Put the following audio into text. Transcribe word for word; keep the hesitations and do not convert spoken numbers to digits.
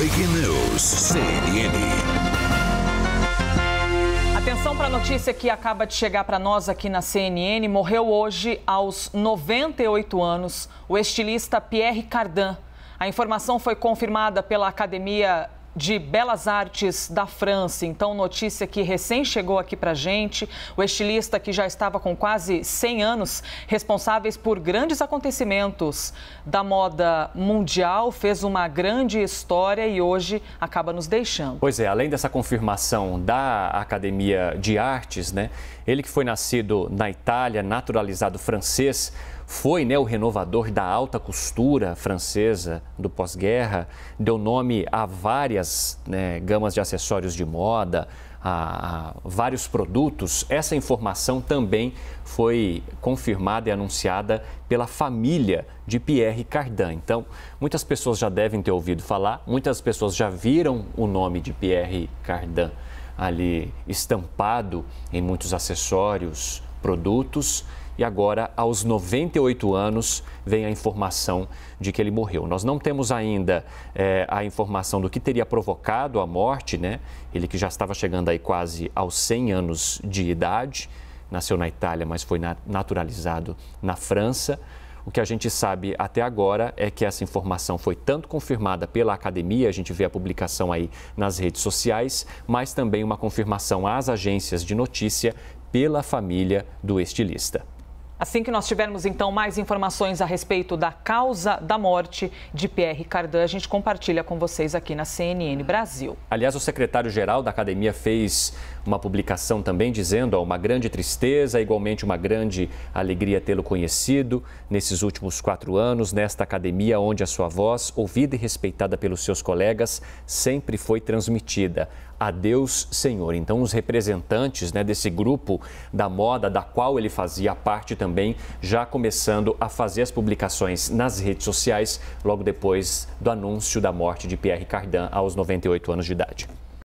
Breaking News, C N N. Atenção para a notícia que acaba de chegar para nós aqui na C N N. Morreu hoje, aos noventa e oito anos, o estilista Pierre Cardin. A informação foi confirmada pela Academia de Belas-Artes da França. Então, notícia que recém chegou aqui para a gente. O estilista, que já estava com quase cem anos, responsáveis por grandes acontecimentos da moda mundial, fez uma grande história e hoje acaba nos deixando. Pois é, além dessa confirmação da Academia de Artes, né? Ele que foi nascido na Itália, naturalizado francês, foi, né, o renovador da alta costura francesa do pós-guerra, deu nome a várias, né, gamas de acessórios de moda, a, a vários produtos. Essa informação também foi confirmada e anunciada pela família de Pierre Cardin. Então, muitas pessoas já devem ter ouvido falar, muitas pessoas já viram o nome de Pierre Cardin ali estampado em muitos acessórios, produtos, e agora, aos noventa e oito anos, vem a informação de que ele morreu. Nós não temos ainda é, a informação do que teria provocado a morte, né? Ele que já estava chegando aí quase aos cem anos de idade, nasceu na Itália, mas foi naturalizado na França. O que a gente sabe até agora é que essa informação foi tanto confirmada pela academia, a gente vê a publicação aí nas redes sociais, mas também uma confirmação às agências de notícia pela família do estilista. Assim que nós tivermos, então, mais informações a respeito da causa da morte de Pierre Cardin, a gente compartilha com vocês aqui na C N N Brasil. Aliás, o secretário-geral da Academia fez uma publicação também dizendo, ó, uma grande tristeza, igualmente uma grande alegria tê-lo conhecido nesses últimos quatro anos, nesta academia onde a sua voz, ouvida e respeitada pelos seus colegas, sempre foi transmitida. Adeus, senhor. Então, os representantes, né, desse grupo da moda, da qual ele fazia parte também, também já começando a fazer as publicações nas redes sociais logo depois do anúncio da morte de Pierre Cardin aos noventa e oito anos de idade.